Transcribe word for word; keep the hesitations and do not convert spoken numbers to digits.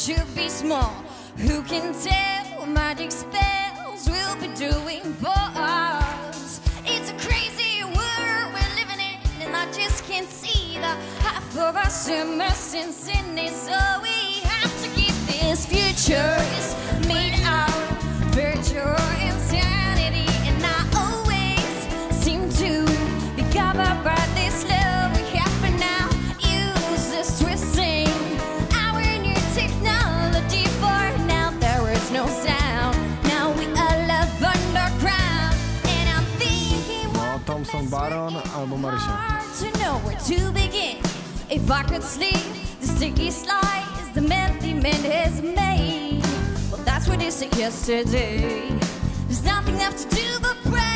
should be small. Who can tell what magic spells will be doing for us? It's a crazy world we're living in, and I just can't see the half of us immersed in sin. So we have to keep this future is made out of virtual insanity, and I always seem to be covered by this love. Baron albo Marysia. If I could sleep, the sticky slides the melty man has made. Well, that's what they said yesterday. There's nothing left to do but pray.